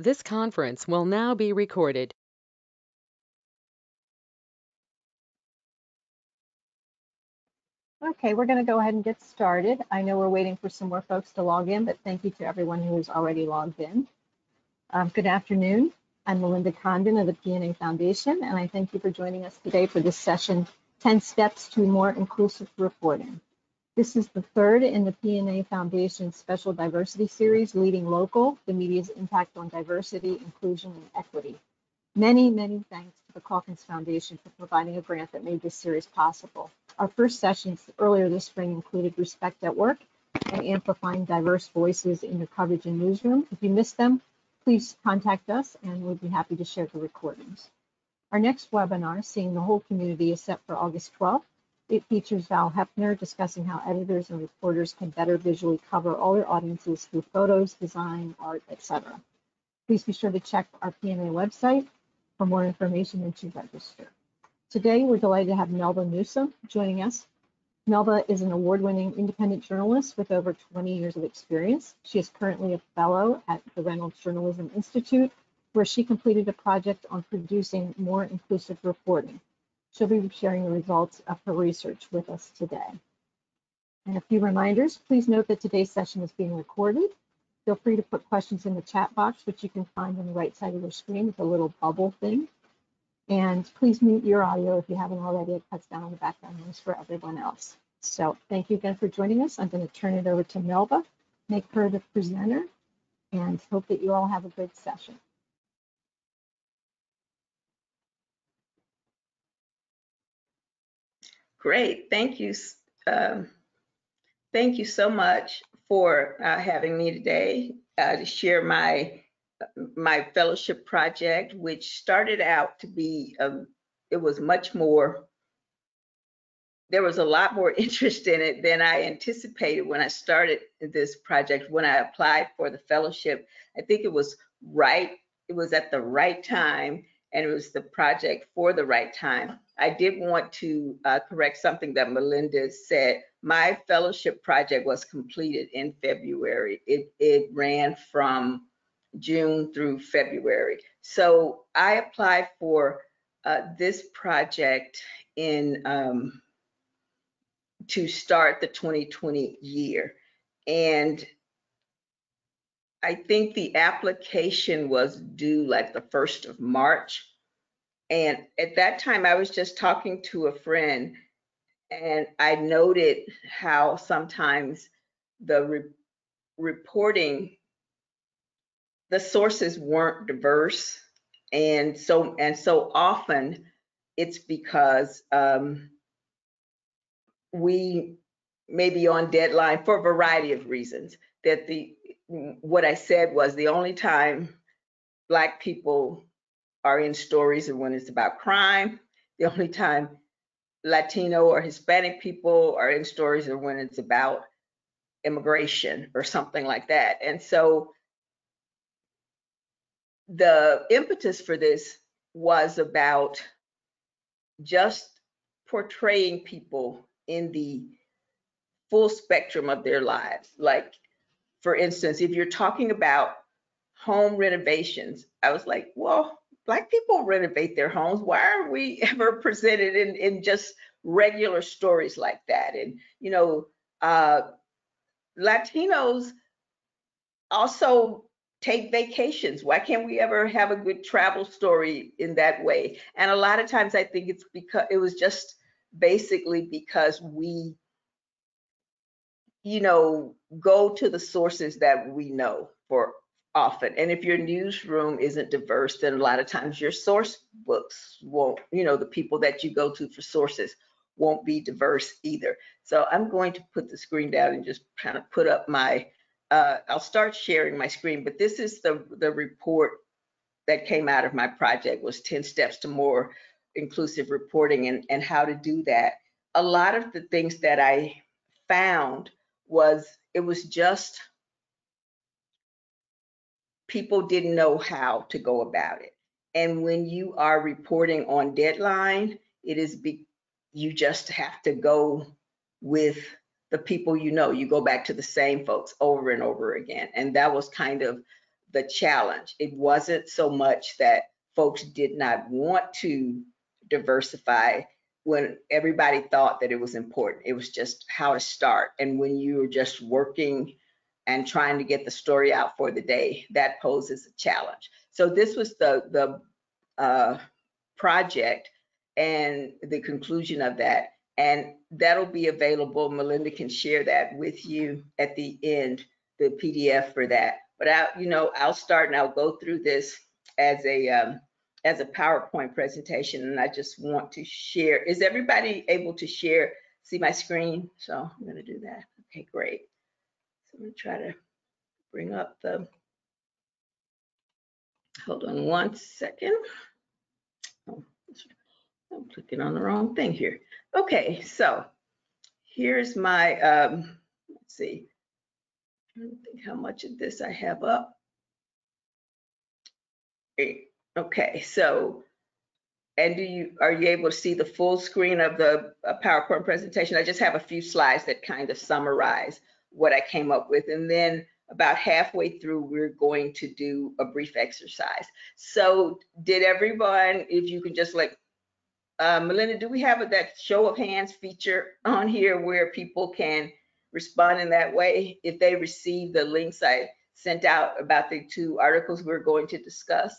This conference will now be recorded. Okay, we're going to go ahead and get started. I know we're waiting for some more folks to log in, but thank you to everyone who has already logged in. Good afternoon. I'm Melinda Condon of the PNA Foundation, and I thank you for joining us today for this session, 10 Steps to More Inclusive Reporting. This is the third in the PNA Foundation's special diversity series, Leading Local: The Media's Impact on Diversity, Inclusion, and Equity. Many, many thanks to the Calkins Foundation for providing a grant that made this series possible. Our first sessions earlier this spring included Respect at Work and Amplifying Diverse Voices in Your Coverage and Newsroom. If you missed them, please contact us and we'll be happy to share the recordings. Our next webinar, Seeing the Whole Community, is set for August 12th. It features Val Hefner discussing how editors and reporters can better visually cover all their audiences through photos, design, art, etc. Please be sure to check our PNA website for more information and to register. Today, we're delighted to have Melba Newsome joining us. Melba is an award-winning independent journalist with over 20 years of experience. She is currently a fellow at the Reynolds Journalism Institute, where she completed a project on producing more inclusive reporting. She'll be sharing the results of her research with us today. And a few reminders, please note that today's session is being recorded. Feel free to put questions in the chat box, which you can find on the right side of your screen with a little bubble thing. And please mute your audio if you haven't already. It cuts down on the background noise for everyone else. So thank you again for joining us. I'm going to turn it over to Melba, make her the presenter, and hope that you all have a good session. Great, thank you so much for having me today to share my fellowship project, which started out to be there was a lot more interest in it than I anticipated when I started this project. When I applied for the fellowship, I think it was at the right time, and it was the project for the right time. I did want to correct something that Melinda said. My fellowship project was completed in February. It ran from June through February. So I applied for this project to start the 2020 year. And I think the application was due like the 1st of March. And at that time, I was just talking to a friend, and I noted how sometimes the reporting, the sources weren't diverse, and so often it's because we may be on deadline for a variety of reasons. That what I said was the only time Black people are in stories and when it's about crime. The only time Latino or Hispanic people are in stories are when it's about immigration or something like that. And so the impetus for this was about just portraying people in the full spectrum of their lives. Like, for instance, if you're talking about home renovations, I was like, well, Black people renovate their homes. Why aren't we ever presented in just regular stories like that? And, you know, Latinos also take vacations. Why can't we ever have a good travel story in that way? And a lot of times I think it's because it was just basically because we, you know, go to the sources that we know for often. And if your newsroom isn't diverse, then a lot of times your source books won't, you know, the people that you go to for sources won't be diverse either. So I'm going to put the screen down and just kind of put up my, I'll start sharing my screen, but this is the report that came out of my project, was 10 steps to more inclusive reporting and how to do that. A lot of the things that I found was, it was just, people didn't know how to go about it. And when you are reporting on deadline, you just have to go with the people you know. You go back to the same folks over and over again. And that was kind of the challenge. It wasn't so much that folks did not want to diversify when everybody thought that it was important. It was just how to start. And when you were just working and trying to get the story out for the day, that poses a challenge. So this was the project and the conclusion of that. And that'll be available. Melinda can share that with you at the end, the PDF for that. But I'll start and I'll go through this as a PowerPoint presentation. And I just want to share. Is everybody able to share? See my screen? So I'm gonna do that. Okay, great. So I'm gonna try to bring up the, hold on one second. Oh, I'm clicking on the wrong thing here. Okay, so here's my, let's see, I don't think how much of this I have up. Okay, so, and are you able to see the full screen of the PowerPoint presentation? I just have a few slides that kind of summarize what I came up with, and then about halfway through, we're going to do a brief exercise. So did everyone, if you can just like, Melinda, do we have that show of hands feature on here where people can respond in that way if they receive the links I sent out about the two articles we're going to discuss?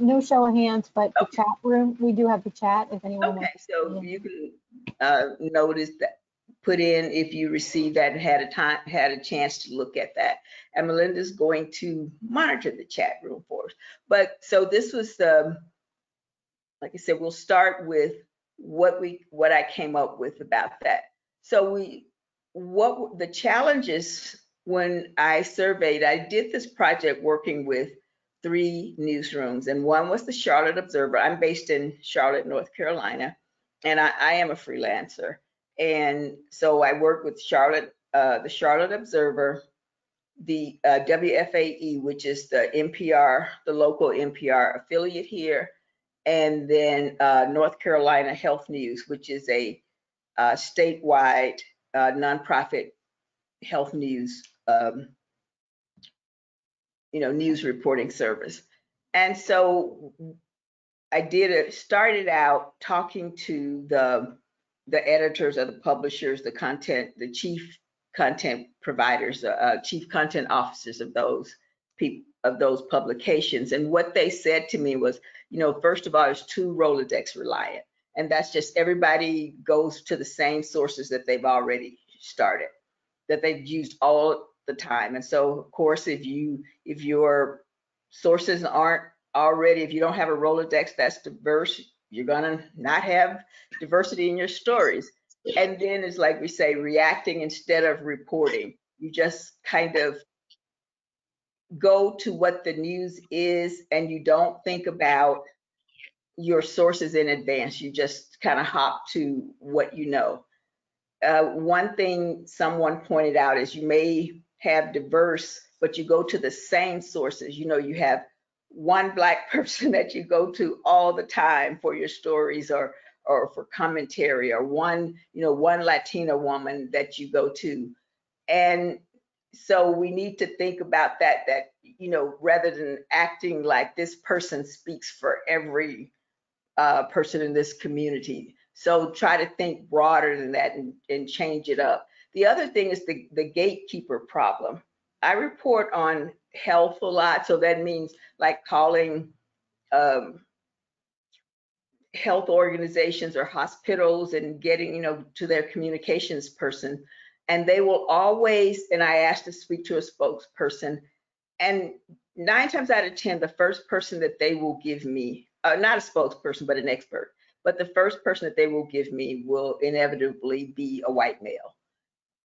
No show of hands, but okay. The chat room, we do have the chat if anyone okay, wants. So you can notice that, put in if you received that and had a chance to look at that. And Melinda's going to monitor the chat room for us. But so this was the, like I said, we'll start with what I came up with about that. So what the challenges when I surveyed, I did this project working with three newsrooms, and one was the Charlotte Observer. I'm based in Charlotte, North Carolina, and I am a freelancer. And so I worked with Charlotte, the Charlotte Observer, the WFAE, which is the NPR, the local NPR affiliate here, and then North Carolina Health News, which is a statewide nonprofit health news, news reporting service. And so I started out talking to the editors or the publishers, the chief content providers, chief content officers of those people, of those publications. And what they said to me was, first of all, it's too Rolodex reliant. And that's just everybody goes to the same sources that they've already started, that they've used all the time. And so of course, if your sources aren't already, if you don't have a Rolodex that's diverse, you're gonna not have diversity in your stories. And then it's like we say, reacting instead of reporting. You just kind of go to what the news is, and you don't think about your sources in advance. You just kind of hop to what you know. One thing someone pointed out is you may have diverse, but you go to the same sources. You have one Black person that you go to all the time for your stories or for commentary, or one Latina woman that you go to. And so we need to think about that, rather than acting like this person speaks for every person in this community. So try to think broader than that and change it up. The other thing is the gatekeeper problem. I report on health a lot, so that means like calling health organizations or hospitals and getting, to their communications person. And they will always, and I asked to speak to a spokesperson, and 9 times out of 10, the first person that they will give me, not a spokesperson, but an expert, but the first person that they will give me will inevitably be a white male.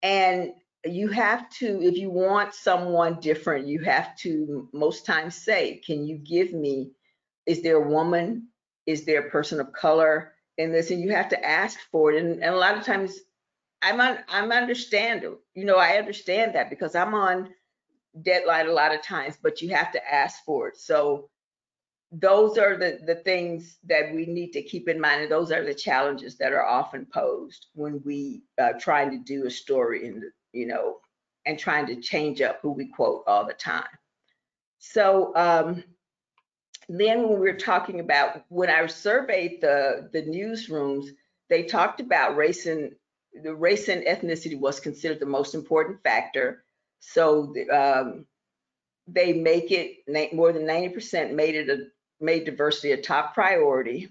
And you have to, if you want someone different, you have to most times say, can you give me, is there a woman? Is there a person of color in this? And you have to ask for it. And a lot of times, I'm understandable. I understand that because I'm on deadline a lot of times, but you have to ask for it. So those are the things that we need to keep in mind. And those are the challenges that are often posed when we trying to do a story and trying to change up who we quote all the time. So then when we were talking about, when I surveyed the newsrooms, they talked about race, and the race and ethnicity was considered the most important factor. So they make it, more than 90% made diversity a top priority.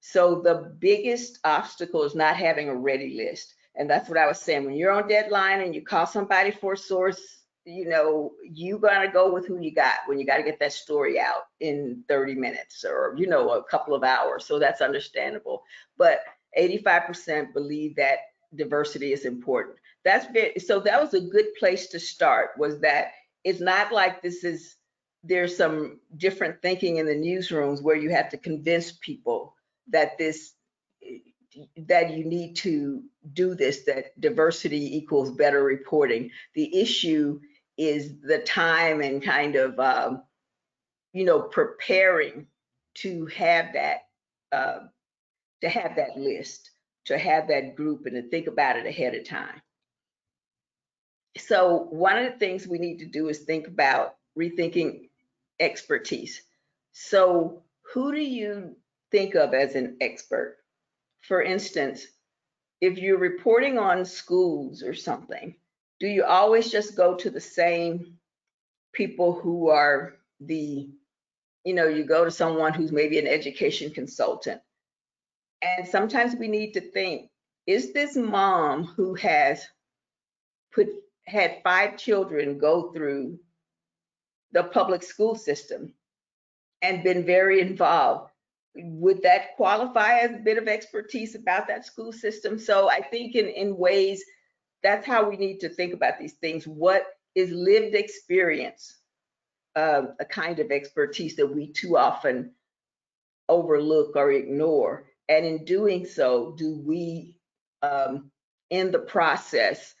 So the biggest obstacle is not having a ready list. And that's what I was saying. When you're on deadline and you call somebody for a source, you know, you gotta go with who you got when you gotta get that story out in 30 minutes or, you know, a couple of hours. So that's understandable. But 85% believe that diversity is important. That's very, so that was a good place to start, was that it's not like this is, there's some different thinking in the newsrooms where you have to convince people that this, that you need to do this, that diversity equals better reporting. The issue is the time and kind of, you know, preparing to have that list, to have that group, and to think about it ahead of time. So one of the things we need to do is think about rethinking expertise. So who do you think of as an expert? For instance, if you're reporting on schools or something, do you always just go to the same people who are the, you know, you go to someone who's maybe an education consultant? And sometimes we need to think, is this mom who has had 5 children go through the public school system and been very involved, would that qualify as a bit of expertise about that school system? So I think in ways, that's how we need to think about these things. What is lived experience, a kind of expertise that we too often overlook or ignore? And in doing so, do we, in the process,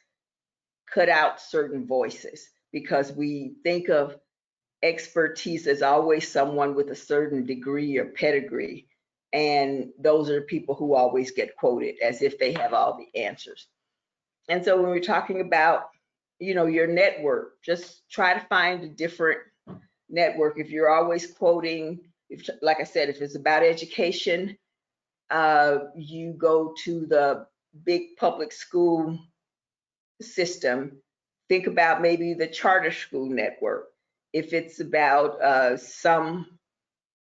cut out certain voices? Because we think of expertise is always someone with a certain degree or pedigree, and those are people who always get quoted as if they have all the answers. And so when we're talking about, you know, your network, just try to find a different network. If you're always quoting, if, like I said, if it's about education, you go to the big public school system, think about maybe the charter school network. If it's about some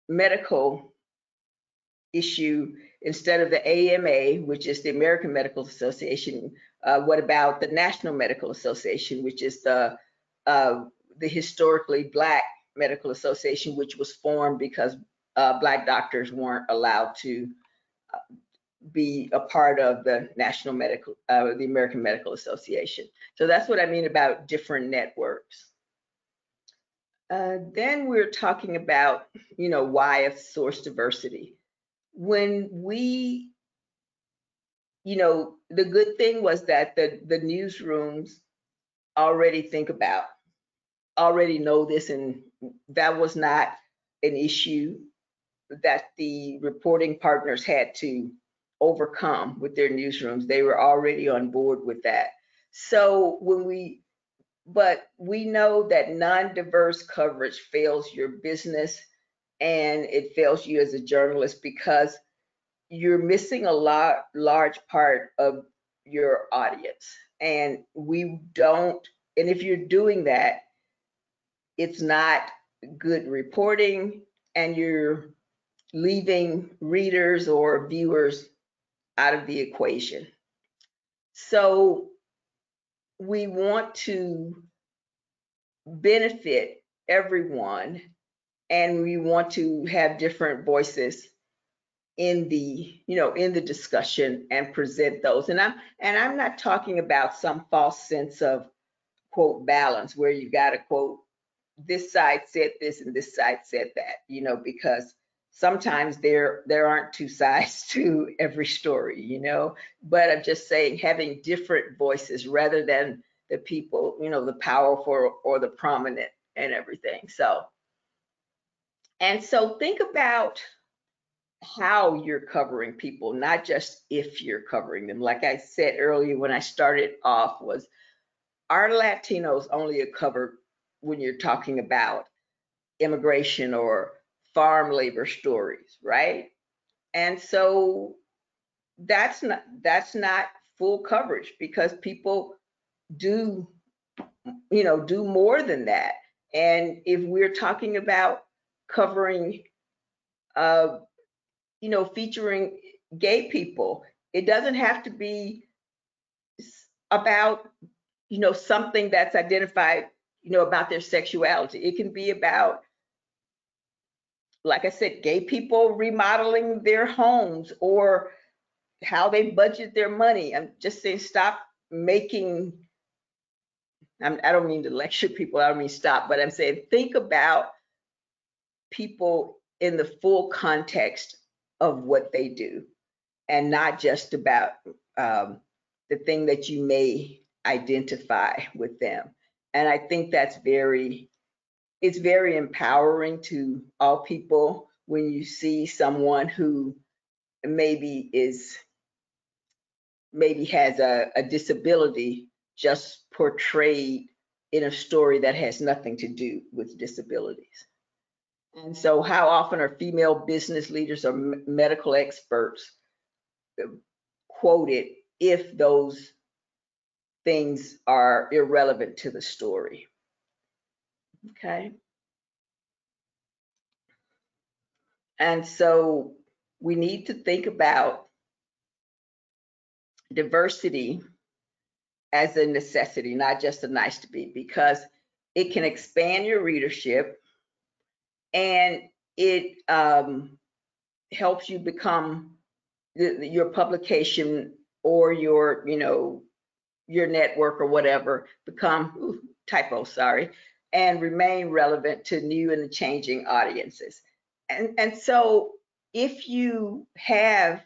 medical issue, instead of the AMA, which is the American Medical Association, what about the National Medical Association, which is the historically Black Medical Association, which was formed because Black doctors weren't allowed to be a part of the National Medical, the American Medical Association. So that's what I mean about different networks. Then we're talking about, you know, why of source diversity. When we, you know, the good thing was that the newsrooms already think about, already know this, and that was not an issue that the reporting partners had to overcome with their newsrooms. They were already on board with that. So when we, but we know that non-diverse coverage fails your business and it fails you as a journalist because you're missing a large part of your audience. And we don't, and if you're doing that, it's not good reporting and you're leaving readers or viewers out of the equation. So we want to benefit everyone, and we want to have different voices in the, you know, in the discussion and present those. And I'm not talking about some false sense of quote balance where you got to quote this side said this and this side said that, you know, because sometimes there aren't two sides to every story, you know, but I'm just saying having different voices rather than the people, you know, the powerful or the prominent and everything. So, and so think about how you're covering people, not just if you're covering them. Like I said earlier, when I started off was, are Latinos only covered when you're talking about immigration or farm labor stories, right? And so that's not full coverage, because people do, you know, do more than that. And if we're talking about covering, you know, featuring gay people, it doesn't have to be about, you know, something that's identified, you know, about their sexuality. It can be about, like I said, gay people remodeling their homes or how they budget their money. I'm just saying, stop making, I don't mean to lecture people, I don't mean stop, but I'm saying think about people in the full context of what they do, and not just about the thing that you may identify with them. And I think that's very empowering to all people when you see someone who maybe has a disability just portrayed in a story that has nothing to do with disabilities. And so how often are female business leaders or medical experts quoted if those things are irrelevant to the story? Okay. And so we need to think about diversity as a necessity, not just a nice to be, because it can expand your readership, and it helps you become your publication or your, you know, your network or whatever become, ooh, typo, sorry, and remain relevant to new and changing audiences. And so if you have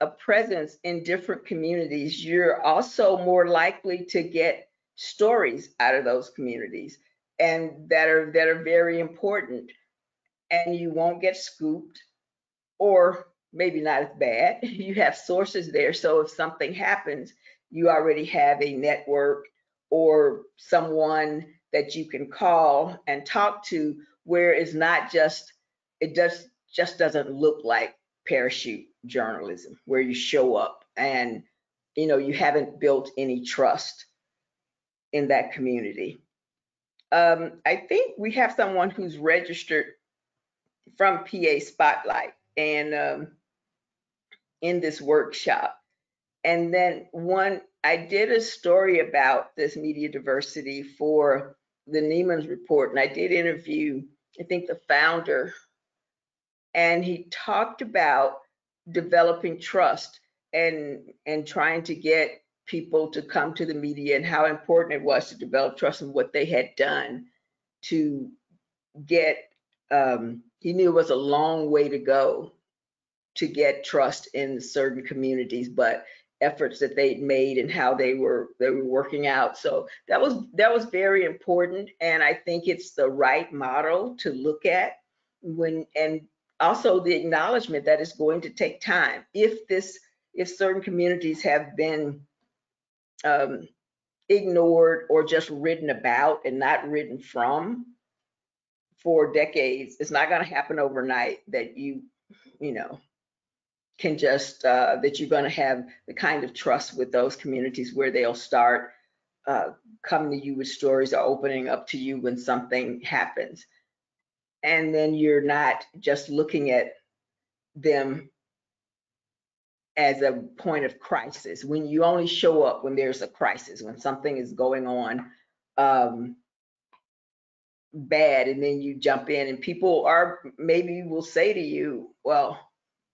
a presence in different communities, you're also more likely to get stories out of those communities, and that are very important, and you won't get scooped, or maybe not as bad. You have sources there, so if something happens, you already have a network or someone that you can call and talk to, where it's not just, it just doesn't look like parachute journalism where you show up and, you know, you haven't built any trust in that community. I think we have someone who's registered from PA Spotlight and in this workshop. And then I did a story about this media diversity for the Nieman's report, and I did interview, I think, the founder, and he talked about developing trust and trying to get people to come to the media, and how important it was to develop trust in what they had done to get, he knew it was a long way to go to get trust in certain communities, but efforts that they'd made and how they were working out. So that was very important, and I think it's the right model to look at when, and also the acknowledgement that it's going to take time. If certain communities have been ignored or just written about and not written from for decades, it's not going to happen overnight that you know, can just, that you're going to have the kind of trust with those communities where they'll start coming to you with stories or opening up to you when something happens. And then you're not just looking at them as a point of crisis. When you only show up when there's a crisis, when something is going on bad, and then you jump in, and people are, maybe will say to you, well,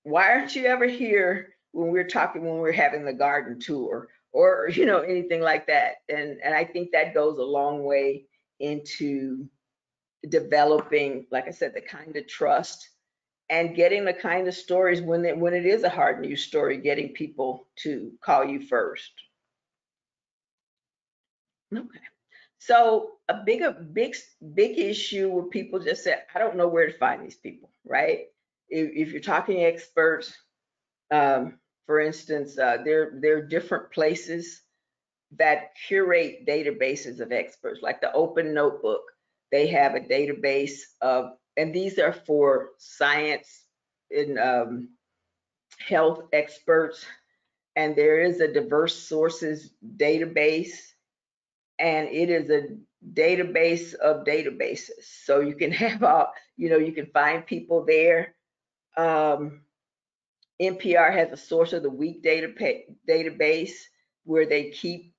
why aren't you ever here when we're talking, when we're having the garden tour, or, you know, anything like that. And I think that goes a long way into developing, like I said, the kind of trust and getting the kind of stories when it is a hard news story, getting people to call you first. Okay, so a big issue where people just said, I don't know where to find these people, right? If you're talking experts, for instance, there are different places that curate databases of experts, like the Open Notebook. They have a database of, and these are for science and health experts. And there is a diverse sources database, and it is a database of databases. So you can have, you can find people there. NPR has a source of the week database where they keep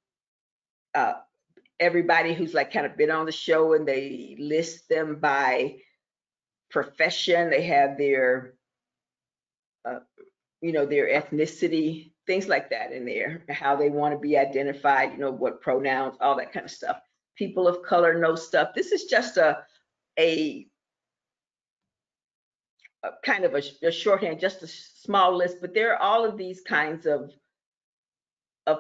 everybody who's like kind of been on the show, and they list them by profession. They have their, their ethnicity, things like that in there, how they want to be identified, what pronouns, all that kind of stuff. People of color know stuff. This is just a kind of a shorthand, just a small list, but there are all of these kinds of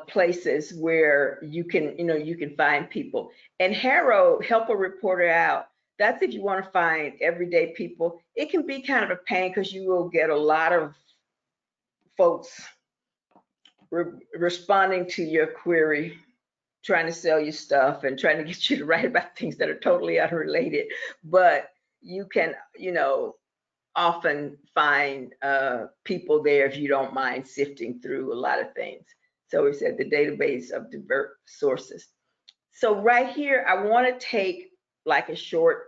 places where you can, you can find people. And HARO, Help a Reporter Out, that's if you want to find everyday people. It can be kind of a pain because you will get a lot of folks responding to your query, trying to sell you stuff and trying to get you to write about things that are totally unrelated. But you can, often find people there if you don't mind sifting through a lot of things. So we said the database of diverse sources. So right here, I want to take like a short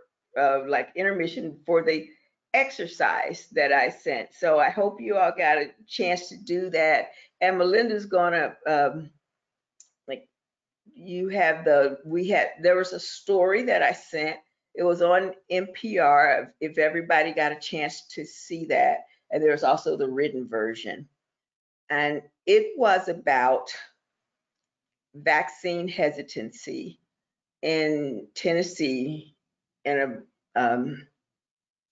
intermission for the exercise that I sent. So I hope you all got a chance to do that. And Melinda's gonna, there was a story that I sent. It was on NPR, if everybody got a chance to see that. And there's also the written version. And it was about vaccine hesitancy in Tennessee in a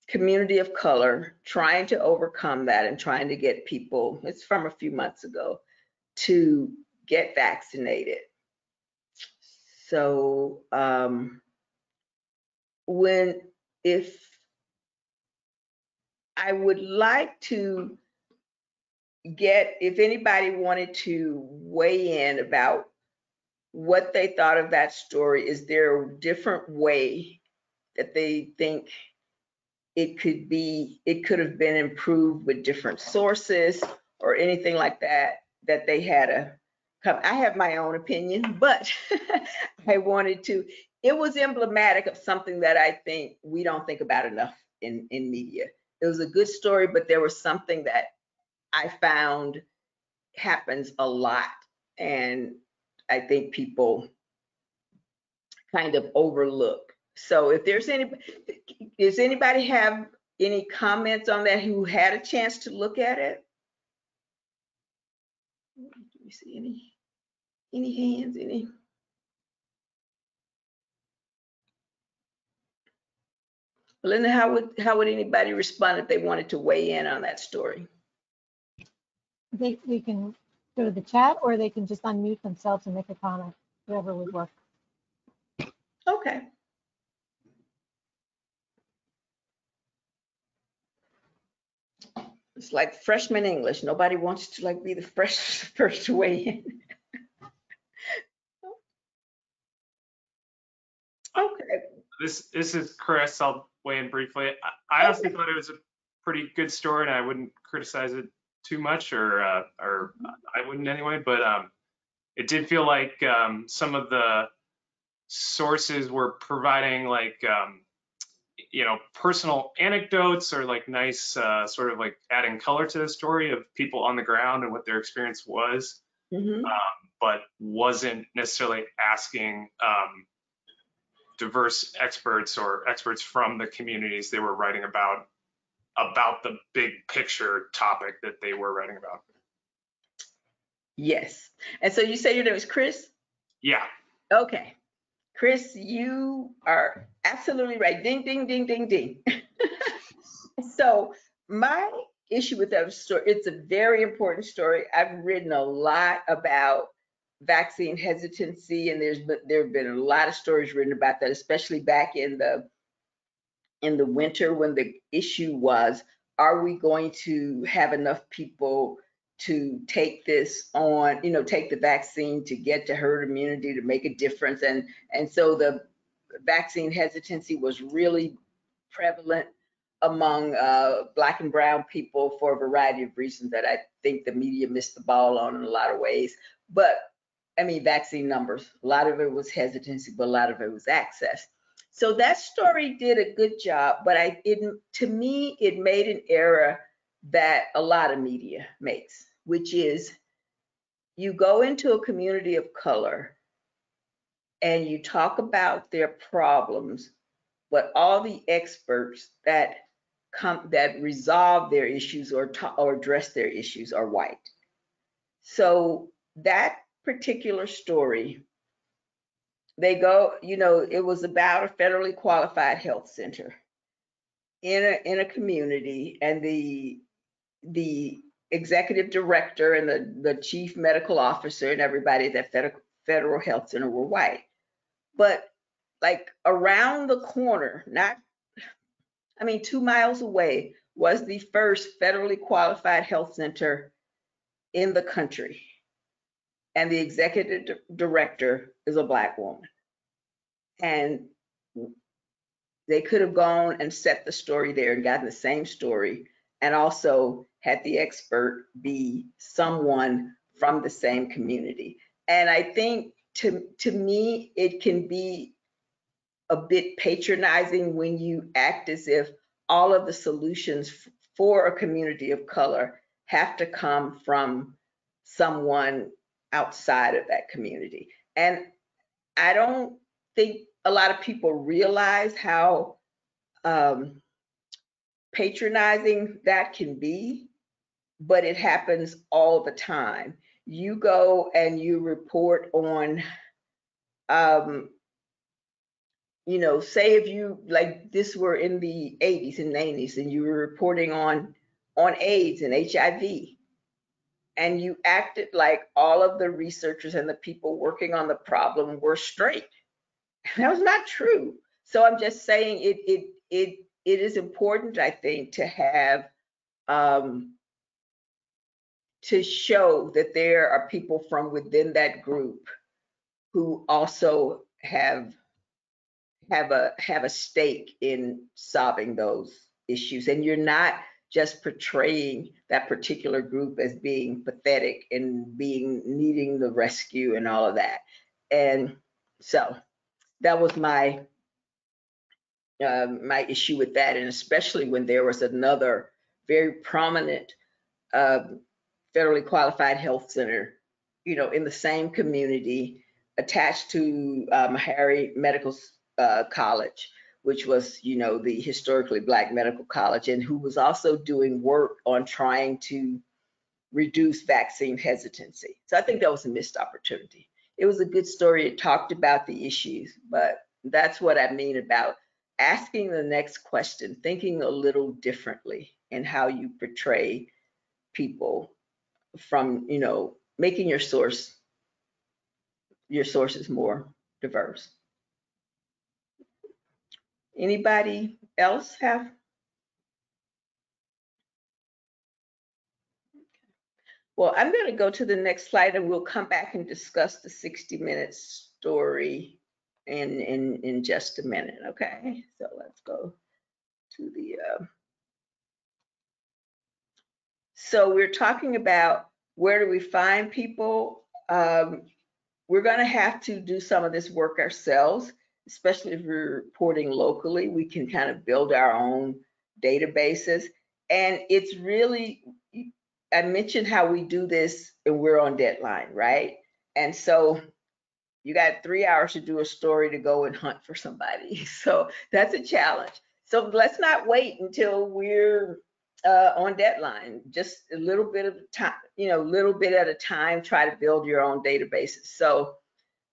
community of color, trying to overcome that and trying to get people, it's from a few months ago, to get vaccinated. So I would like to get, if anybody wanted to weigh in about what they thought of that story, is there a different way that they think it could have been improved with different sources or anything like that, that they had a come. I have my own opinion, but I wanted to, it was emblematic of something that I think we don't think about enough in media. It was a good story, but there was something that I found happens a lot. And I think people kind of overlook. So if there's anybody, does anybody have any comments on that who had a chance to look at it? Do we see any hands, any? Melinda, how would anybody respond if they wanted to weigh in on that story? We can go to the chat, or they can just unmute themselves and make a comment, whatever would work. Okay. It's like freshman English. Nobody wants to like be the first to weigh in. Okay. This is Chris. I'll weigh in briefly. I honestly thought it was a pretty good story, and I wouldn't criticize it too much, or I wouldn't anyway, but it did feel like some of the sources were providing like personal anecdotes or like nice sort of like adding color to the story of people on the ground and what their experience was, but wasn't necessarily asking diverse experts or experts from the communities they were writing about the big picture topic that they were writing about. Yes. And so you say your name is Chris? Yeah. Okay. Chris, you are absolutely right. Ding, ding, ding, ding, ding. So my issue with that story, it's a very important story. I've written a lot about vaccine hesitancy, and there have been a lot of stories written about that, especially back in the winter when the issue was, are we going to have enough people to take this on, take the vaccine to get to herd immunity to make a difference? And so the vaccine hesitancy was really prevalent among Black and brown people for a variety of reasons that I think the media missed the ball on in a lot of ways. But I mean, vaccine numbers, a lot of it was hesitancy, but a lot of it was access. So that story did a good job, but to me, it made an error that a lot of media makes, which is you go into a community of color and you talk about their problems, but all the experts that resolve their issues or address their issues are white. So that particular story, they go, you know, it was about a federally qualified health center in a community, and the executive director and the chief medical officer and everybody at that federal health center were white. But like around the corner, not, I mean, 2 miles away was the first federally qualified health center in the country. And the executive director is a Black woman. And they could have gone and set the story there and gotten the same story, and also had the expert be someone from the same community. And I think to me, it can be a bit patronizing when you act as if all of the solutions for a community of color have to come from someone outside of that community. And I don't think a lot of people realize how patronizing that can be, but it happens all the time. You go and you report on, you know, say if you, like this were in the 80s and 90s and you were reporting on AIDS and HIV, and you acted like all of the researchers and the people working on the problem were straight. That was not true. So I'm just saying it is important, I think, to have, to show that there are people from within that group who also have a stake in solving those issues. And you're not just portraying that particular group as being pathetic and being needing the rescue and all of that. And so that was my my issue with that. And especially when there was another very prominent federally qualified health center, you know, in the same community attached to Meharry Medical College, which was, you know, the historically Black medical college, and who was also doing work on trying to reduce vaccine hesitancy. So I think that was a missed opportunity. It was a good story. It talked about the issues, but that's what I mean about asking the next question, thinking a little differently in how you portray people from, you know, making your sources more diverse. Anybody else have? Well, I'm going to go to the next slide and we'll come back and discuss the 60-minute story in just a minute. Okay, so let's go to the. So we're talking about where do we find people? We're going to have to do some of this work ourselves. Especially if we're reporting locally, we can kind of build our own databases. And it's really, I mentioned how we do this and we're on deadline, right? And so you got 3 hours to do a story to go and hunt for somebody. So that's a challenge. So let's not wait until we're on deadline, just a little bit of time, you know, a little bit at a time, try to build your own databases. So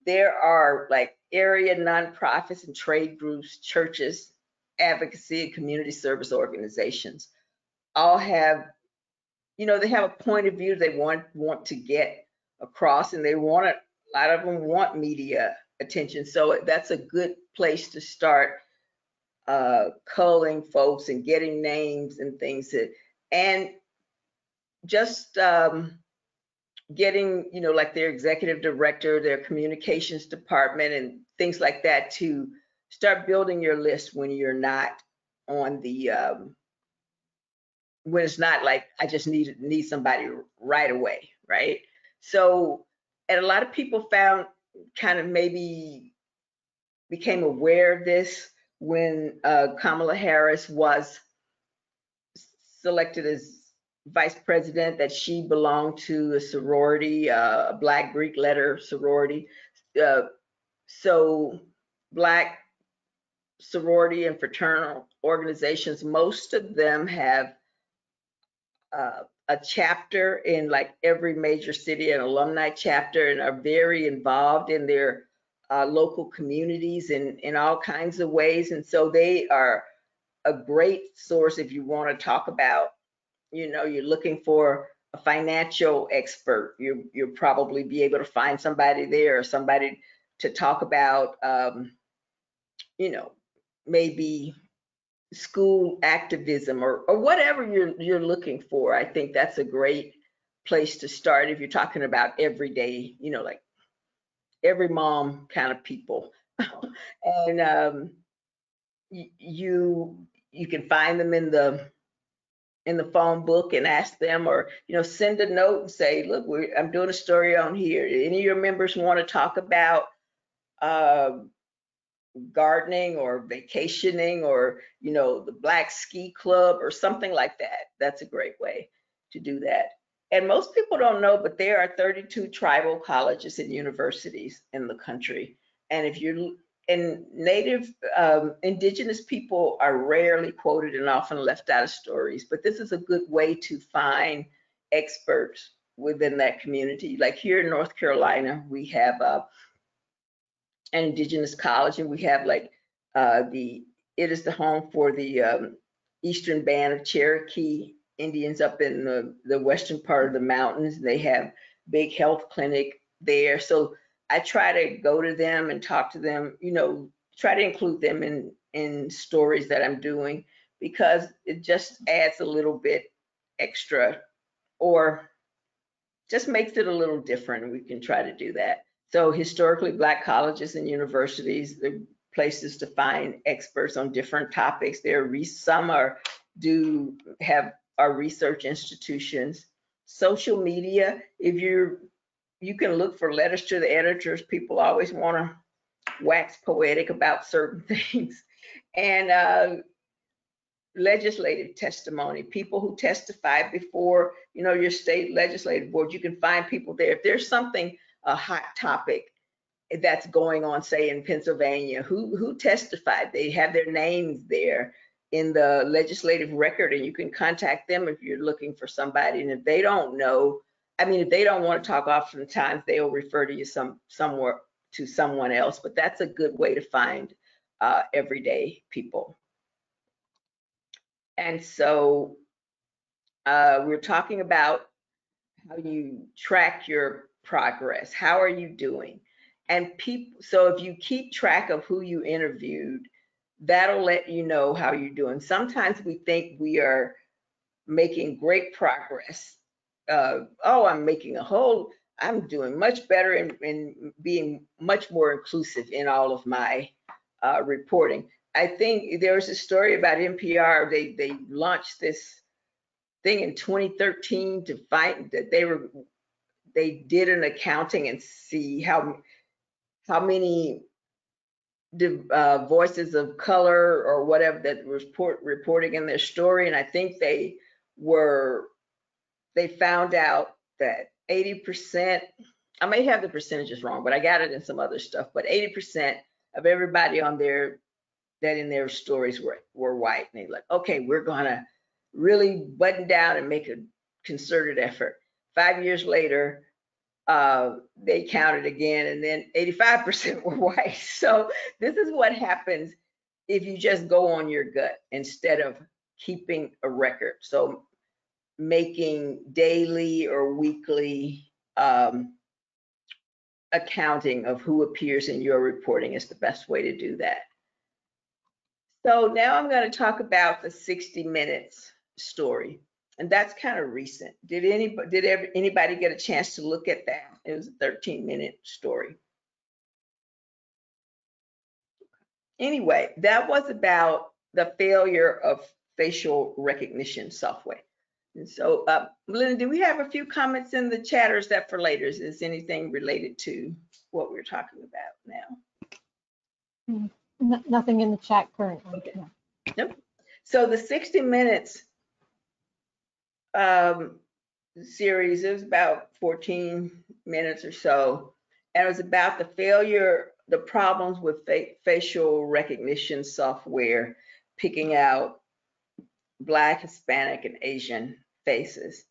there are like area nonprofits and trade groups, churches, advocacy, and community service organizations all have, you know, they have a point of view they want to get across, and they want it, a lot of them want media attention. So that's a good place to start culling folks and getting names and things that, and just, getting, you know, like their executive director, their communications department and things like that to start building your list when you're not on the, when it's not like, I just need somebody right away, right? So, and a lot of people found, kind of maybe became aware of this when Kamala Harris was selected as vice president, that she belonged to a sorority, a Black Greek letter sorority. So Black sorority and fraternal organizations, most of them have a chapter in like every major city, an alumni chapter, and are very involved in their local communities in all kinds of ways. And so they are a great source if you want to talk about, you know, you're looking for a financial expert, you'll probably be able to find somebody there, or somebody to talk about, you know, maybe school activism or whatever you're looking for. I think that's a great place to start if you're talking about everyday, you know, like every mom kind of people. And you can find them in the phone book and ask them, or, you know, send a note and say, look, I'm doing a story on here. Any of your members want to talk about gardening or vacationing, or, you know, the Black Ski Club or something like that? That's a great way to do that. And most people don't know, but there are 32 tribal colleges and universities in the country. And if you're, and Native Indigenous people are rarely quoted and often left out of stories, but this is a good way to find experts within that community. Like here in North Carolina, we have an Indigenous college, and we have like it is the home for the Eastern Band of Cherokee Indians up in the western part of the mountains. They have big health clinic there. So I try to go to them and talk to them, you know, try to include them in stories that I'm doing, because it just adds a little bit extra, or just makes it a little different. We can try to do that. So historically Black colleges and universities, they're places to find experts on different topics. Some are research institutions. Social media, if you can look for letters to the editors. People always want to wax poetic about certain things. And legislative testimony, people who testify before, you know, your state legislative board, you can find people there. If there's something, a hot topic that's going on, say in Pennsylvania, who testified, they have their names there in the legislative record, and you can contact them if you're looking for somebody. And if they don't know, I mean, if they don't want to talk, oftentimes they'll refer to you somewhere to someone else, but that's a good way to find everyday people. And so we're talking about how you track your progress. How are you doing? And people, so if you keep track of who you interviewed, that'll let you know how you're doing. Sometimes we think we are making great progress. I'm doing much better in being much more inclusive in all of my reporting. I think there was a story about NPR. They launched this thing in 2013 to find that they did an accounting and see how many voices of color or whatever that was reporting in their story. And I think they found out that 80%, I may have the percentages wrong, but I got it in some other stuff, but 80% of everybody in their stories were white. And they're like, okay, we're gonna really button down and make a concerted effort. 5 years later, they counted again, and then 85% were white. So this is what happens if you just go on your gut instead of keeping a record. So making daily or weekly accounting of who appears in your reporting is the best way to do that. So now I'm going to talk about the 60 Minutes story, and that's kind of recent. Did anybody get a chance to look at that? It was a 13-minute story. Anyway, that was about the failure of facial recognition software. And so, Melinda, do we have a few comments in the chat, or is that for later? Is this anything related to what we're talking about now? No, nothing in the chat currently. Okay. No. Nope. So the 60 Minutes series, it was about 14 minutes or so, and it was about the failure, the problems with facial recognition software picking out Black, Hispanic, and Asian faces.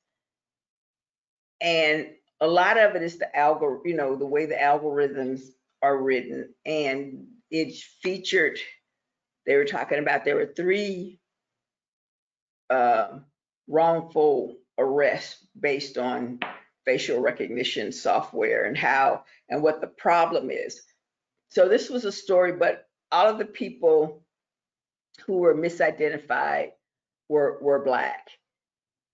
And a lot of it is the algorithm, you know, the way the algorithms are written. And it featured, they were talking about there were three wrongful arrests based on facial recognition software and how and what the problem is. So this was a story, but all of the people who were misidentified were Black.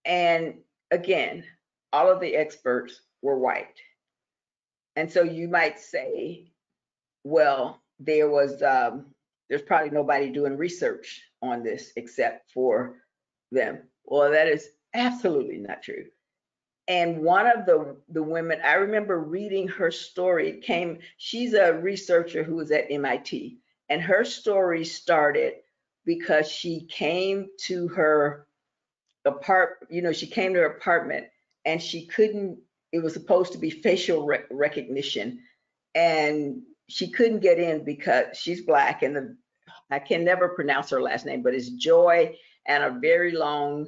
And again, all of the experts were white. And so you might say, well, there was there's probably nobody doing research on this except for them. Well, that is absolutely not true. And one of the women, I remember reading her story. It came, she's a researcher who was at MIT, and her story started because she came to her apartment, you know, she came to her apartment and she couldn't, it was supposed to be facial recognition. And she couldn't get in because she's Black, and the, I can never pronounce her last name, but it's Joy, and a very long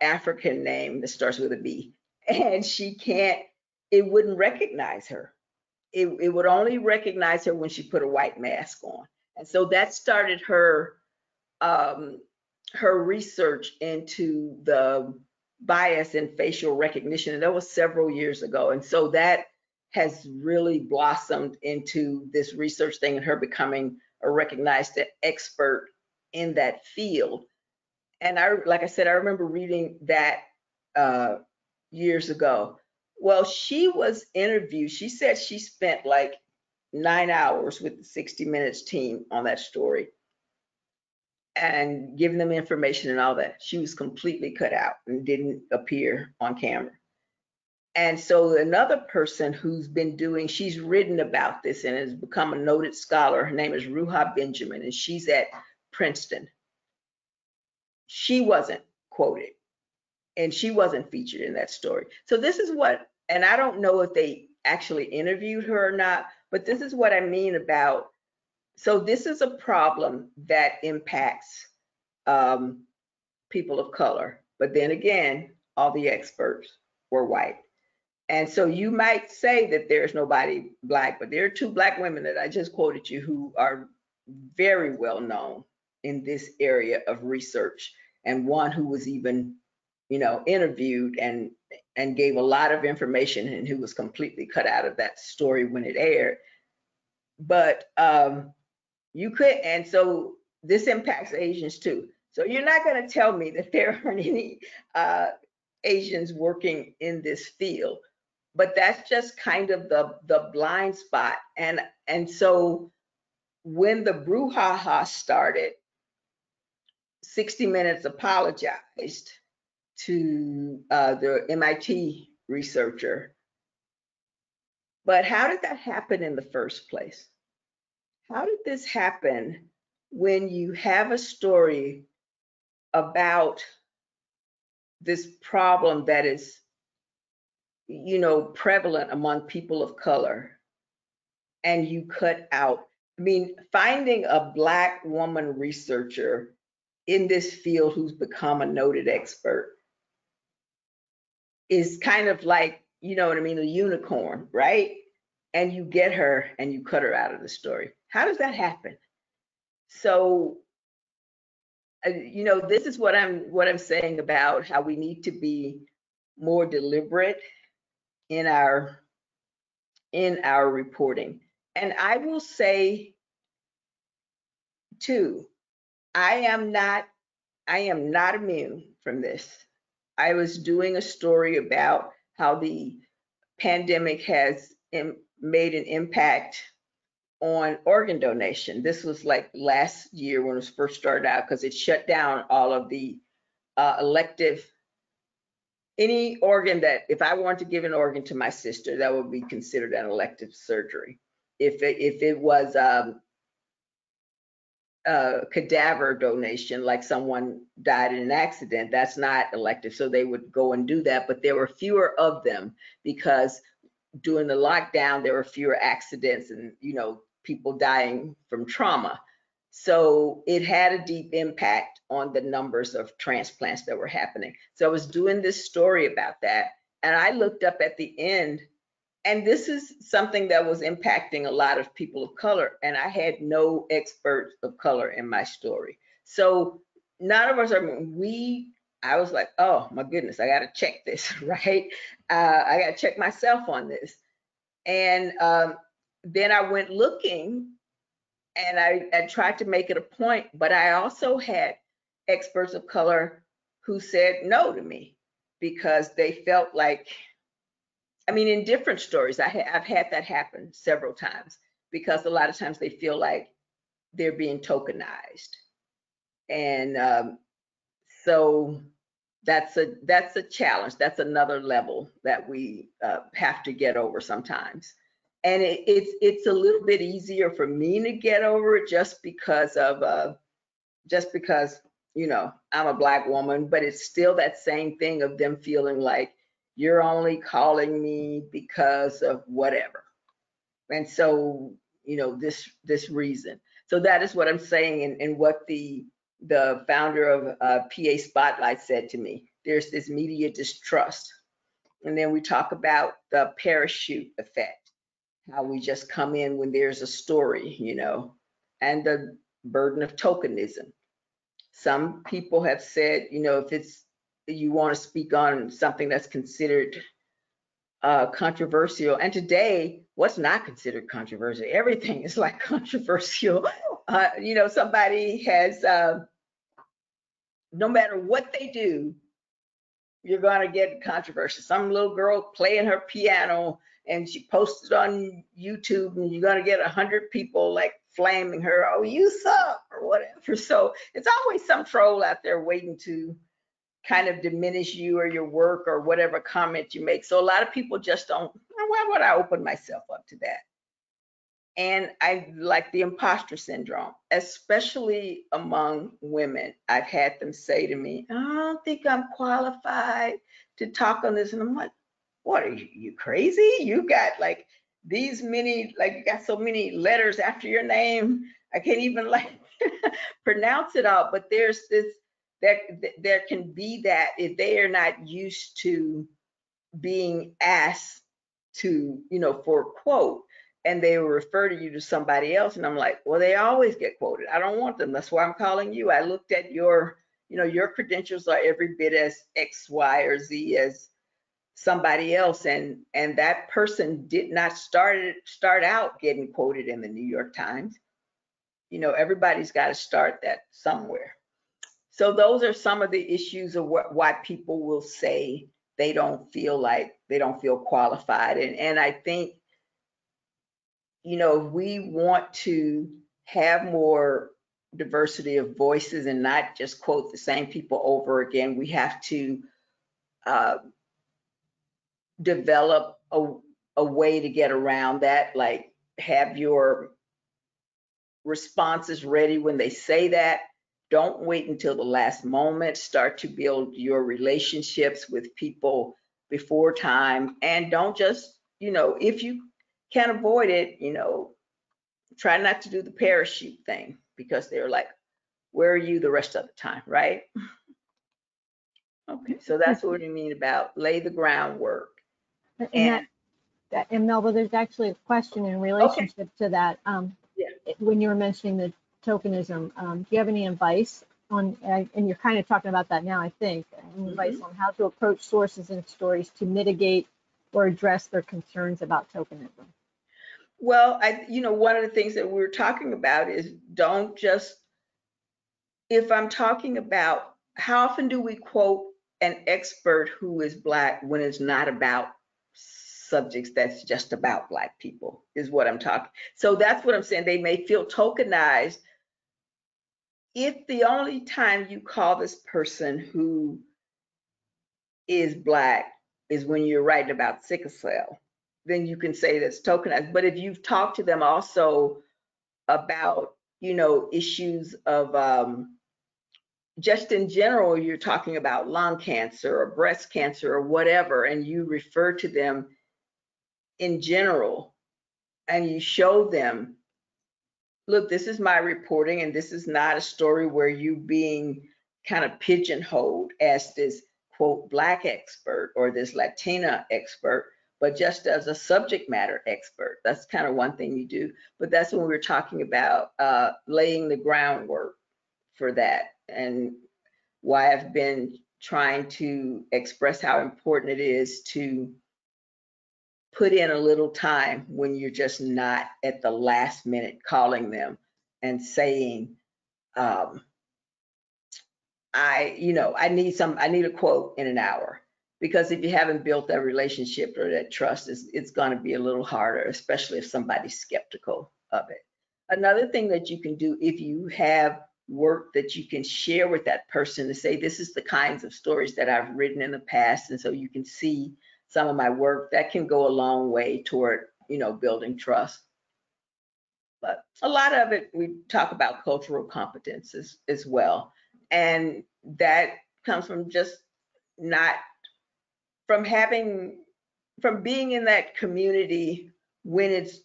African name that starts with a B. And she can't, it wouldn't recognize her. It would only recognize her when she put a white mask on. And so that started her her research into the bias in facial recognition, and that was several years ago. And so that has really blossomed into this research thing and her becoming a recognized expert in that field. And I, like I said, I remember reading that years ago. Well, she was interviewed. She said she spent like 9 hours with the 60 Minutes team on that story and giving them information and all that. She was completely cut out and didn't appear on camera. And so another person who's been doing, she's written about this and has become a noted scholar. Her name is Ruha Benjamin, and she's at Princeton. She wasn't quoted and she wasn't featured in that story. So this is what, and I don't know if they actually interviewed her or not, but this is what I mean about, so this is a problem that impacts people of color. But then again, all the experts were white. And so you might say that there's nobody Black, but there are two Black women that I just quoted you who are very well known in this area of research, and one who was even, you know, interviewed and gave a lot of information, and who was completely cut out of that story when it aired. But you could, and so this impacts Asians too. So you're not going to tell me that there aren't any Asians working in this field, but that's just kind of the blind spot. And so when the brouhaha started, 60 Minutes apologized to the MIT researcher. But how did that happen in the first place? How did this happen when you have a story about this problem that is, you know, prevalent among people of color, and you cut out, I mean, finding a Black woman researcher in this field who's become a noted expert is kind of like, you know what I mean, a unicorn, right? And you get her and you cut her out of the story. How does that happen? So, you know, this is what I'm saying about how we need to be more deliberate in our reporting. And I will say too, I am not immune from this. I was doing a story about how the pandemic has made an impact on organ donation. This was like last year when it was first started out, because it shut down all of the elective, any organ that, if I wanted to give an organ to my sister, that would be considered an elective surgery. If it was a cadaver donation, like someone died in an accident, that's not elective, so they would go and do that. But there were fewer of them because during the lockdown, there were fewer accidents and, you know, people dying from trauma. So it had a deep impact on the numbers of transplants that were happening. So I was doing this story about that, and I looked up at the end, and this is something that was impacting a lot of people of color, and I had no experts of color in my story. So none of us are, I was like, oh my goodness, I got to check this, right? I got to check myself on this. And then I went looking, and I tried to make it a point, but I also had experts of color who said no to me because they felt like, I mean, in different stories, I've had that happen several times, because a lot of times they feel like they're being tokenized. And so that's a challenge. That's another level that we have to get over sometimes. And it's a little bit easier for me to get over it just because, you know, I'm a Black woman, but it's still that same thing of them feeling like you're only calling me because of whatever. And so, you know, this reason. So that is what I'm saying, and what the founder of PA Spotlight said to me. There's this media distrust. And then we talk about the parachute effect. How we just come in when there's a story, you know, and the burden of tokenism. Some people have said, you know, if it's, you want to speak on something that's considered controversial, and today, what's not considered controversial? Everything is like controversial. You know, somebody has, no matter what they do, you're gonna get controversy. Some little girl playing her piano, and she posted on YouTube, and you're gonna get 100 people like flaming her, oh, you suck, or whatever. So it's always some troll out there waiting to kind of diminish you or your work or whatever comment you make. So a lot of people just don't, why would I open myself up to that? And I like the imposter syndrome, especially among women. I've had them say to me, I don't think I'm qualified to talk on this. And I'm like, what are you, you crazy? You got like these many, like you got so many letters after your name. I can't even like pronounce it all. But there's this, that there can be that if they are not used to being asked to, you know, for a quote, and they will refer to you to somebody else. And I'm like, well, they always get quoted. I don't want them. That's why I'm calling you. I looked at your, you know, your credentials are every bit as X, Y, or Z as somebody else, and that person did not start out getting quoted in the New York Times. You know, everybody's got to start that somewhere. So those are some of the issues of why people will say they don't feel like they don't feel qualified. And I think, you know, we want to have more diversity of voices and not just quote the same people over again. We have to develop a way to get around that, like have your responses ready when they say that. Don't wait until the last moment. Start to build your relationships with people before time, and don't just, you know, if you can avoid it, you know, try not to do the parachute thing, because they're like, where are you the rest of the time, right? Okay, so that's what we mean about lay the groundwork. And Melba, there's actually a question in relationship to that. Yeah. When you were mentioning the tokenism, do you have any advice on, and you're kind of talking about that now, I think, advice on how to approach sources and stories to mitigate or address their concerns about tokenism? Well, you know, one of the things that we were talking about is don't just, if I'm talking about how often do we quote an expert who is Black when it's not about subjects that's just about Black people is what I'm talking. So that's what I'm saying. They may feel tokenized if the only time you call this person who is Black is when you're writing about sickle cell, then you can say that's tokenized. But if you've talked to them also about, you know, issues of just in general, you're talking about lung cancer or breast cancer or whatever, and you refer to them in general, and you show them, look, this is my reporting, and this is not a story where you being kind of pigeonholed as this quote Black expert or this Latina expert, but just as a subject matter expert. That's kind of one thing you do. But that's when we were talking about laying the groundwork for that, and why I've been trying to express how important it is to put in a little time when you're just not at the last minute calling them and saying, I need a quote in an hour. Because if you haven't built that relationship or that trust, it's going to be a little harder, especially if somebody's skeptical of it. Another thing that you can do, if you have work that you can share with that person, to say, this is the kinds of stories that I've written in the past, and so you can see some of my work, that can go a long way toward, you know, building trust. But a lot of it, we talk about cultural competences as well. And that comes from just not, from being in that community when it's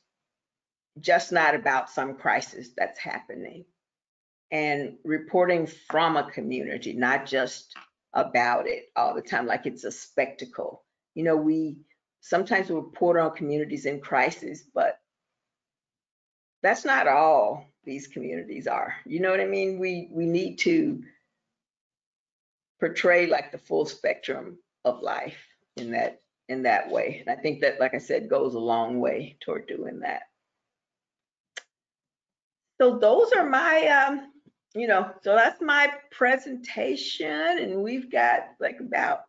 just not about some crisis that's happening, and reporting from a community, not just about it all the time, like it's a spectacle. You know, we sometimes report on communities in crisis, but that's not all these communities are. You know what I mean? We need to portray like the full spectrum of life in that way. And I think that, like I said, goes a long way toward doing that. So those are my, so that's my presentation, and we've got like about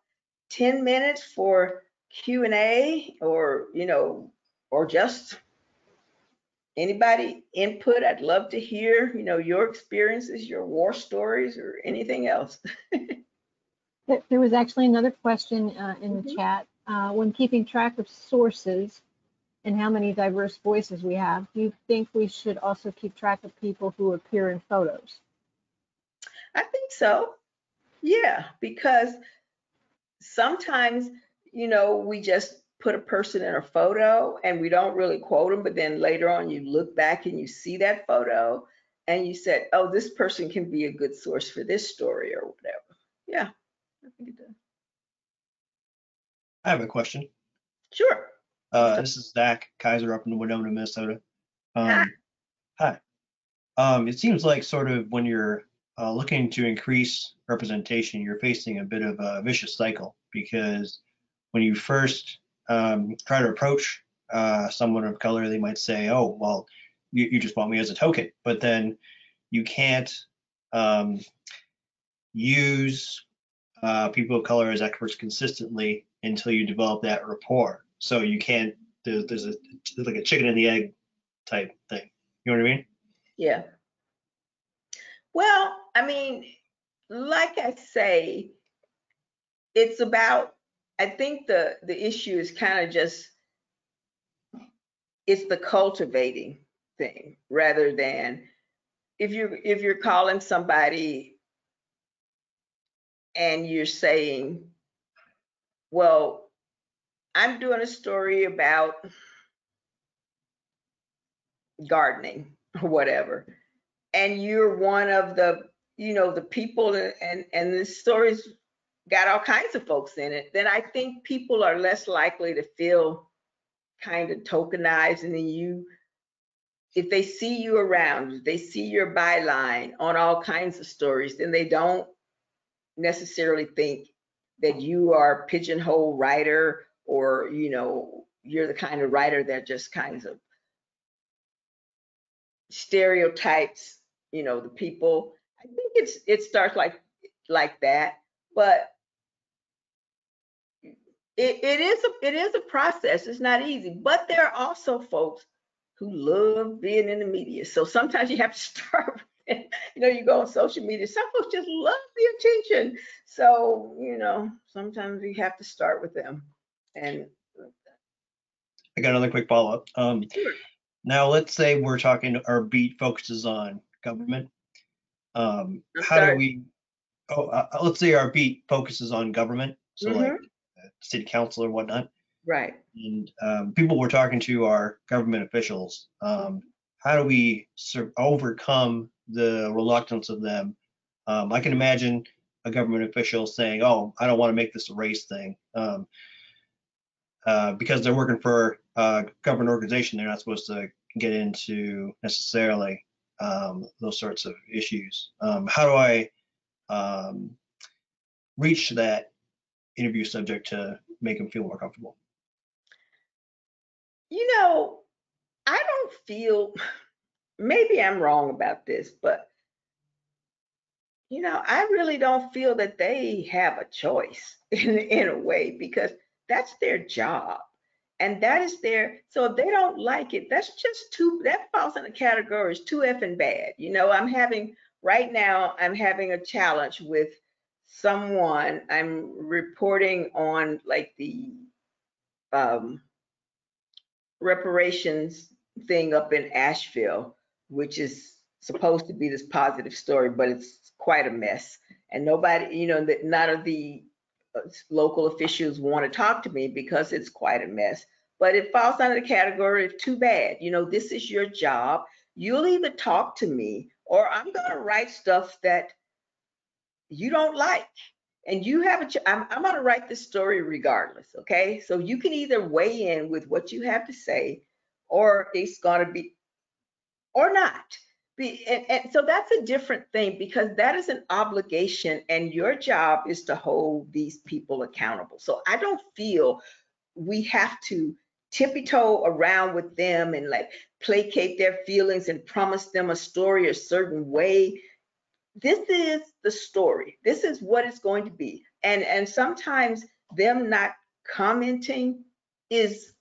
10 minutes for Q&A, or, you know, or just anybody input. I'd love to hear, you know, your experiences, your war stories, or anything else. There was actually another question in the chat. When keeping track of sources and how many diverse voices we have, do you think we should also keep track of people who appear in photos? I think so. Yeah, because sometimes, you know, we just put a person in a photo and we don't really quote them, but then later on you look back and you see that photo and you said, oh, this person can be a good source for this story or whatever. Yeah. I have a question. Sure. This is Zach Kaiser up in Winona, Minnesota. Hi. It seems like sort of when you're looking to increase representation, you're facing a bit of a vicious cycle, because when you first try to approach someone of color, they might say, oh, well, you just want me as a token, but then you can't use people of color as experts consistently until you develop that rapport. So you can't, there's like a chicken and the egg type thing. You know what I mean? Yeah. Well, I mean, like I say, it's about, I think the issue is kind of just, it's the cultivating thing, rather than if you're calling somebody and you're saying, well, I'm doing a story about gardening or whatever, and you're one of the, you know, the people, and this story's got all kinds of folks in it, then I think people are less likely to feel kind of tokenized. And then if they see you around, if they see your byline on all kinds of stories, then they don't necessarily think that you are pigeonhole writer, or, you know, you're the kind of writer that just kinds of stereotypes, you know, the people. I think it starts like that, but it is a process. It's not easy, but there are also folks who love being in the media. So sometimes you have to start with it. You know, you go on social media, some folks just love the attention. So, you know, sometimes you have to start with them. And I got another quick follow-up. Sure. Now let's say we're talking, our beat focuses on government. Let's say our beat focuses on government. So like city council or whatnot. Right. And people we're talking to are government officials. How do we overcome the reluctance of them? I can imagine a government official saying, oh, I don't want to make this a race thing. Because they're working for a government organization, they're not supposed to get into necessarily those sorts of issues. How do I reach that interview subject to make them feel more comfortable? You know, I don't feel, maybe I'm wrong about this, but, you know, I really don't feel that they have a choice in a way, because that's their job. And that is their, so if they don't like it, that's just too, that falls in the category is too effing bad. You know, I'm having, right now, I'm having a challenge with someone. I'm reporting on like the reparations thing up in Asheville, which is supposed to be this positive story, but it's quite a mess. And nobody, you know, none of the local officials want to talk to me because it's quite a mess, but it falls under the category of too bad. You know, this is your job. You'll either talk to me or I'm going to write stuff that you don't like, and you have a, I'm going to write this story regardless. Okay. So you can either weigh in with what you have to say, or it's going to be, or not. And so that's a different thing, because that is an obligation, and your job is to hold these people accountable. So I don't feel we have to tippy-toe around with them and like placate their feelings and promise them a story a certain way. This is the story. This is what it's going to be. And sometimes them not commenting is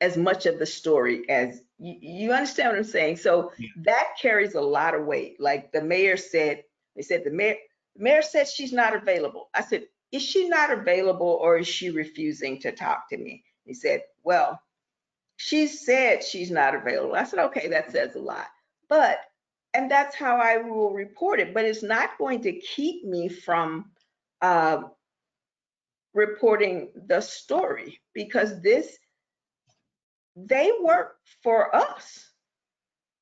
as much of the story as you understand what I'm saying. So that carries a lot of weight. Like the mayor said, they said the mayor said she's not available. I said, is she not available, or is she refusing to talk to me? He said, well, she said she's not available. I said, okay, that says a lot. But, and that's how I will report it, but it's not going to keep me from reporting the story, because this, they work for us,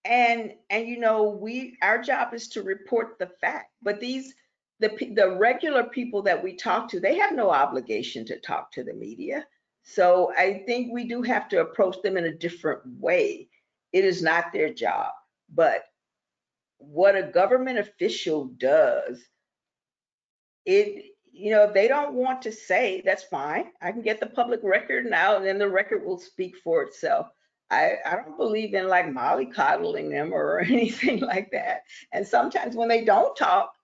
and you know, we, our job is to report the fact. But these, the regular people that we talk to, they have no obligation to talk to the media. So I think we do have to approach them in a different way. It is not their job, but what a government official does, it, you know, if they don't want to say, that's fine. I can get the public record now, and then the record will speak for itself. I don't believe in like mollycoddling them or anything like that. And sometimes when they don't talk,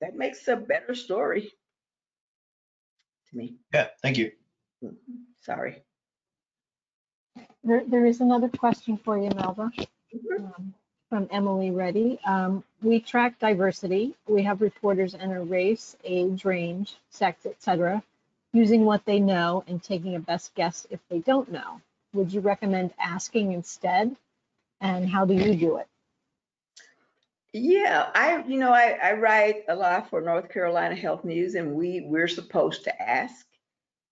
that makes a better story to me. Yeah, thank you. Sorry. There is another question for you, Melba. From Emily Reddy. We track diversity. We have reporters enter race, age, range, sex, etc., using what they know and taking a best guess if they don't know. Would you recommend asking instead? And how do you do it? Yeah, I write a lot for North Carolina Health News, and we're supposed to ask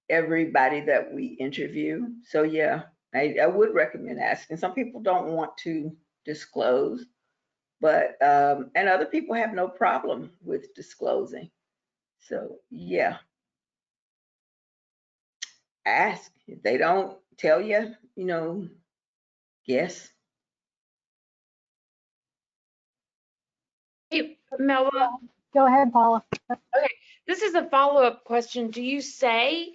everybody that we interview. So yeah, I would recommend asking. Some people don't want to disclose, but and other people have no problem with disclosing. So yeah, ask. If they don't tell you, you know, guess. Hey, Melba. Go ahead, Paula. Okay, this is a follow-up question. Do you say,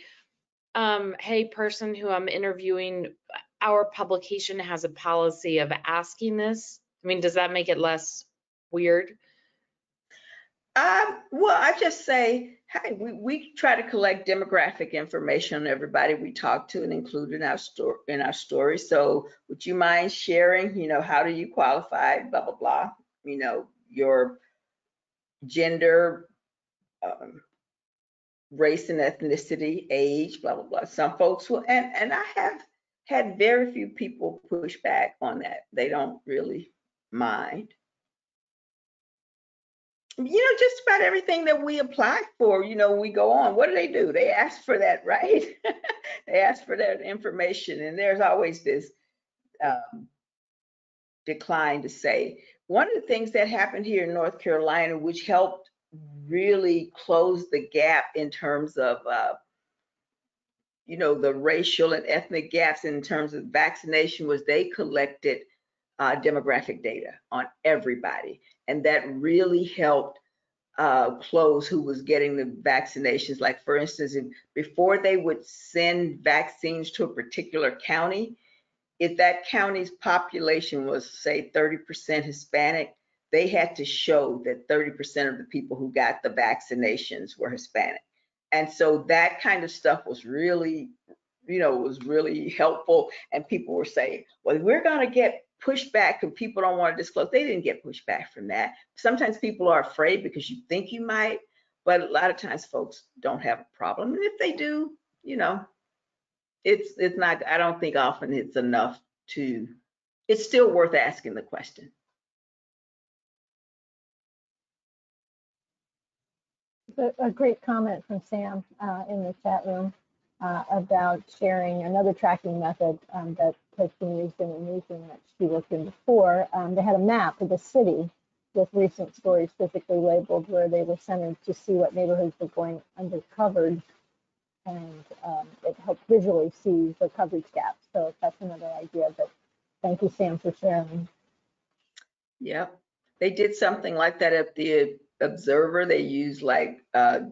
hey, person who I'm interviewing, our publication has a policy of asking this? I mean, does that make it less weird? Well, I just say, hey, we try to collect demographic information on everybody we talk to and include in our story. So, would you mind sharing? You know, how do you qualify? Blah blah blah. You know, your gender, race and ethnicity, age, blah blah blah. Some folks will, and I have had very few people push back on that. They don't really mind. You know, just about everything that we apply for, you know, we go on. What do? They ask for that, right? They ask for that information, and there's always this decline to say. One of the things that happened here in North Carolina, which helped really close the gap in terms of, you know, the racial and ethnic gaps in terms of vaccination, was they collected demographic data on everybody. And that really helped close who was getting the vaccinations. Like, for instance, before they would send vaccines to a particular county, if that county's population was, say, 30% Hispanic, they had to show that 30% of the people who got the vaccinations were Hispanic. And so that kind of stuff was really, you know, was really helpful. And people were saying, well, we're going to get pushback and people don't want to disclose. They didn't get pushback from that. Sometimes people are afraid because you think you might, but a lot of times folks don't have a problem. And if they do, you know, it's not, I don't think often it's enough to, it's still worth asking the question. A great comment from Sam in the chat room about sharing another tracking method that has been used in the newsroom that she worked in before. They had a map of the city with recent stories specifically labeled where they were centered to see what neighborhoods were going undercovered, and it helped visually see the coverage gap. So that's another idea, but thank you, Sam, for sharing. Yeah, they did something like that at the Observer. They used like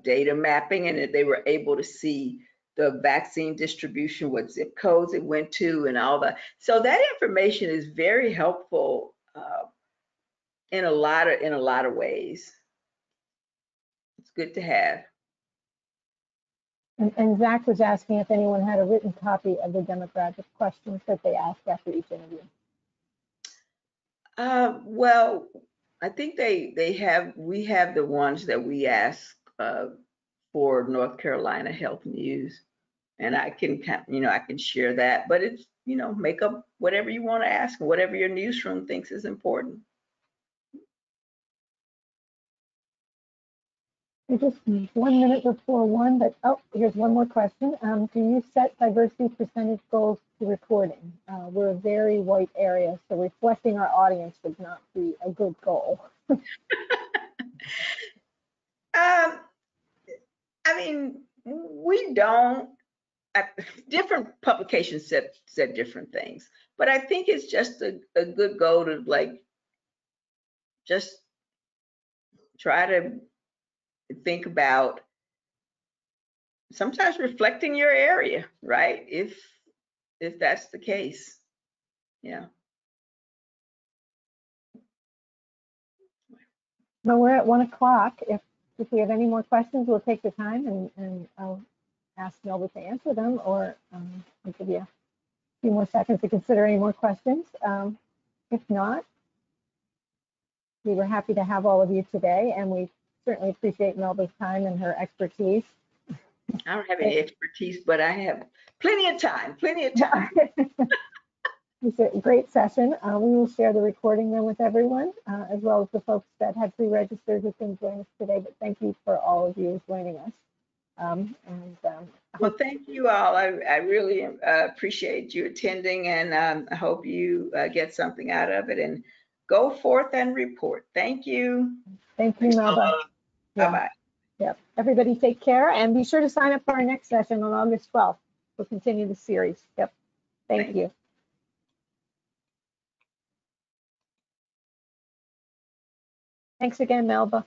data mapping, and they were able to see the vaccine distribution, what zip codes it went to, and all that. So that information is very helpful in a lot of ways. It's good to have. And Zach was asking if anyone had a written copy of the demographic questions that they asked after each interview. Well, I think we have the ones that we ask for North Carolina Health News, and I can share that. But it's, you know, make up whatever you want to ask, whatever your newsroom thinks is important. We're just 1 minute before one, but oh, here's one more question. Do you set diversity percentage goals to reporting? We're a very white area, so reflecting our audience would not be a good goal. I mean, we don't. Different publications said different things, but I think it's just a good goal to like just try to think about sometimes reflecting your area, right? If that's the case, yeah. Well, we're at 1 o'clock. If we have any more questions, we'll take the time and I'll ask Melba to answer them, or I'll give you a few more seconds to consider any more questions. If not, we were happy to have all of you today, and we certainly appreciate Melba's time and her expertise. I don't have any expertise, but I have plenty of time. It's a great session. We will share the recording then with everyone, as well as the folks that had pre-registered who couldn't join us today. But thank you for all of you joining us. Well, thank you all. I really appreciate you attending, and I hope you get something out of it. And go forth and report. Thank you. Thank you, Melba. Yeah. Bye-bye. Yep. Everybody take care, and be sure to sign up for our next session on August 12th. We'll continue the series. Yep. Thank you. Thanks again, Melba.